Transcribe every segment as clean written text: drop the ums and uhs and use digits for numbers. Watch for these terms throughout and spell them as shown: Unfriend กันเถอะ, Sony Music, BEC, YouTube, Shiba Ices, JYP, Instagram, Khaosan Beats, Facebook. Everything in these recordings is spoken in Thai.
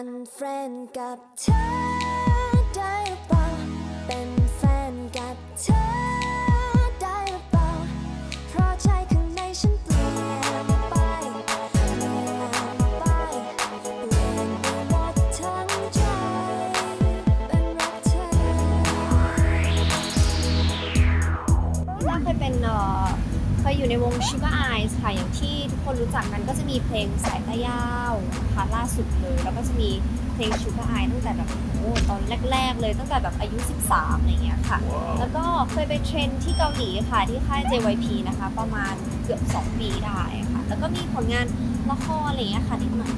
เป็นแฟนกับเธอได้เปล่าเป็นแฟนกับเธอได้เปล่าเพราะใจข้างในฉันเปลี่ยนไปหมดทั้งใจเป็นรักเธอน่าเคยเป็นเคยอยู่ในวงชิบะไอส์ค่ะอย่างที่ทุกคนรู้จักนั้นก็จะมีเพลงสายตายาวค่ะล่าสุดเลยแล้วก็จะมีเพลงชิบะไอส์ตั้งแต่แบบตอนแรกๆเลยตั้งแต่แบบอายุ13อะไรเงี้ยค่ะ wow. แล้วก็เคยไปเทรนที่เกาหลีค่ะที่ค่าย JYP นะคะประมาณเกือบ2ปีได้ค่ะแล้วก็มีผลงานละครอะไรเงี้ยค่ะนิดหน่อย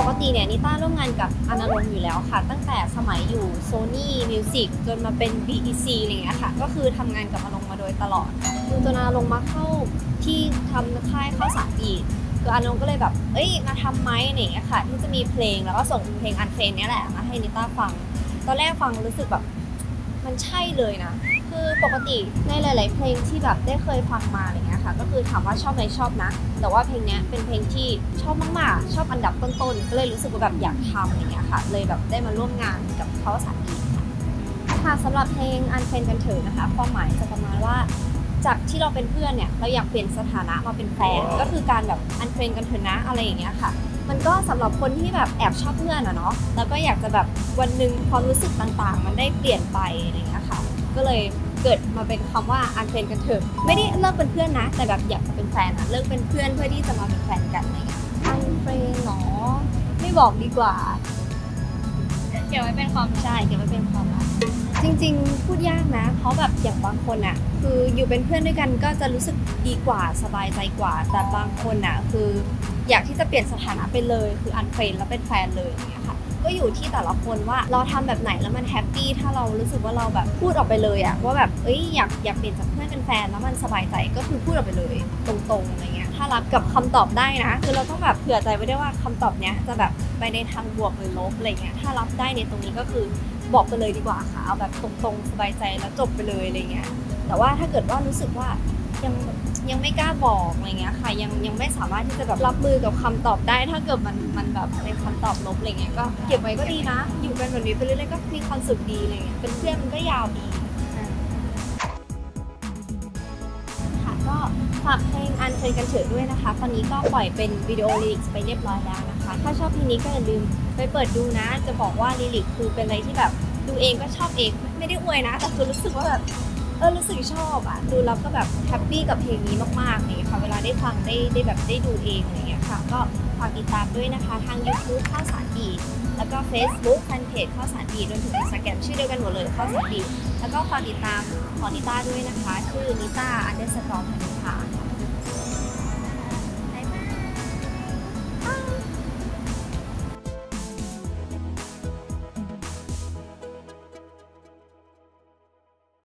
ปกติเนี่ยนิต้าร่วมงานกับอนาลงอยู่แล้วค่ะตั้งแต่สมัยอยู่ Sony Music จนมาเป็น BEC อะไรเงี้ยค่ะก็คือทำงานกับอนาลงมาโดยตลอดคือตัวอนาลงมาเข้าที่ทำค่ายข้าวสารอีกคืออนาลงก็เลยแบบเอ้ยมาทำไหมเนี่ยค่ะที่จะมีเพลงแล้วก็ส่งเพลงอันเพลงนี้แหละมาให้นิต้าฟังตอนแรกฟังรู้สึกแบบมันใช่เลยนะคือปกติในหลายๆเพลงที่แบบได้เคยฟังมาอะไรเงี้ยค่ะก็คือถามว่าชอบไหมชอบนะแต่ว่าเพลงนี้เป็นเพลงที่ชอบมากๆชอบอันดับต้นๆก็เลยรู้สึกว่าแบบอยากทำอะไรเงี้ยค่ะเลยแบบได้มาร่วมงานกับเขาสามอีกค่ะสำหรับเพลงอันเฟรนด์กันเถอะนะคะความหมายจะประมาณว่าจากที่เราเป็นเพื่อนเนี่ยเราอยากเปลี่ยนสถานะมาเป็นแฟนก็คือการแบบอันเฟรนด์กันเถอะนะอะไรอย่างเงี้ยค่ะมันก็สำหรับคนที่แบบแอบชอบเพื่อนอะเนาะแล้วก็อยากจะแบบวันหนึ่งความรู้สึกต่างๆมันได้เปลี่ยนไปอะไรเงี้ยค่ะก็เลยเกิดมาเป็นคำว่าอันเฟรนด์กันเถอะไม่ได้เลิกเป็นเพื่อนนะแต่แบบอยากจะเป็นแฟนอะเลิกเป็นเพื่อนเพื่อที่จะมาเป็นแฟนกันอะไรเงี้ยอันเฟรนด์เนาะไม่บอกดีกว่าเก็บไว้เป็นความใช่เก็บไว้เป็นความลับจริงๆพูดยากนะเพราะแบบอย่างบางคนอะคืออยู่เป็นเพื่อนด้วยกันก็จะรู้สึกดีกว่าสบายใจกว่าแต่บางคนอะคืออยากที่จะเปลี่ยนสถานะไปเลยคืออันเฟรนด์แล้วเป็นแฟนเลยอย่างเงี้ยค่ะก็อยู่ที่แต่ละคนว่าเราทำแบบไหนแล้วมันแฮปปี้ถ้าเรารู้สึกว่าเราแบบพูดออกไปเลยอะว่าแบบเอ้ยอยากเปลี่ยนจากเพื่อนเป็นแฟนแล้วมันสบายใจก็คือพูดออกไปเลยตรงๆอะไรเงี้ยถ้ารับกับคำตอบได้นะคือเราต้องแบบเผื่อใจไว้ได้ว่าคำตอบเนี้ยจะแบบไปในทางบวกหรือลบอะไรเงี้ยถ้ารับได้ในตรงนี้ก็คือบอกไปเลยดีกว่าค่ะเอาแบบตรงๆสบายใจแล้วจบไปเลยอะไรเงี้ยแต่ว่าถ้าเกิดว่ารู้สึกว่ายังไม่กล้าบอกอะไรเงี้ยค่ะยังไม่สามารถที่จะแบบรับมือกับคำตอบได้ถ้าเกิดมันแบบเป็นคำตอบลบอะไรเงี้ยก็เก็บไว้ก็ดีนะอยู่กันแบบนี้ไปเรื่อยๆก็มีความสุขดีอะไรเงี้ยเป็นเพื่อนมันก็ยาวดีค่ะก็ฝากเพลงอันเฟรนด์กันเถอะด้วยนะคะตอนนี้ก็ปล่อยเป็นวิดีโอลิริกส์ไปเรียบร้อยแล้วนะคะถ้าชอบเพลงนี้ก็อย่าลืมไปเปิดดูนะจะบอกว่าลิริกคือเป็นอะไรที่แบบดูเองก็ชอบเองไม่ได้อวยนะแต่คือรู้สึกว่าแบบรู้สึกชอบอ่ะดูแล้วก็แบบแฮปปี้กับเพลงนี้มากๆเลยค่ะเวลาได้ฟังได้แบบได้ดูเองอะไรเงี้ยค่ะก็ฝากติดตามด้วยนะคะทาง YouTube ข้าวสารดีแล้วก็ Facebook แฟนเพจข้าวสารดีรวมถึง Instagram ชื่อเดียวกันหมดเลยข้าวสารดีแล้วก็ฝากติดตามของนิต้าด้วยนะคะชื่อนิต้า _ พันธุ์ค่ะ